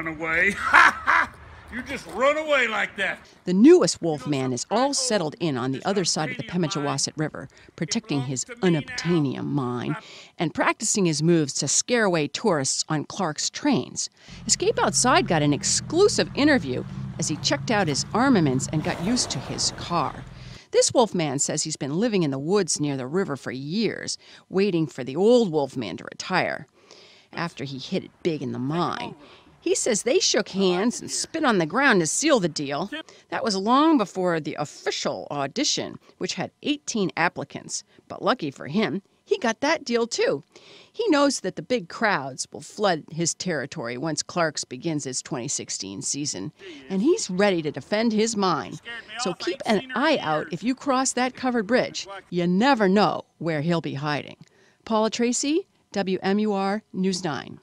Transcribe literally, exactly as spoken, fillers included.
run away. You just run away like that. The newest Wolfman is all settled in on the other side of the Pemigewasset River, protecting his unobtainium mine and practicing his moves to scare away tourists on Clark's trains. Escape Outside got an exclusive interview as he checked out his armaments and got used to his car. This Wolfman says he's been living in the woods near the river for years, waiting for the old Wolfman to retire after he hit it big in the mine. He says they shook hands and spit on the ground to seal the deal. That was long before the official audition, which had eighteen applicants. But lucky for him, he got that deal too. He knows that the big crowds will flood his territory once Clark's begins its twenty sixteen season, and he's ready to defend his mine. So keep an eye out if you cross that covered bridge. You never know where he'll be hiding. Paula Tracy, W M U R News nine.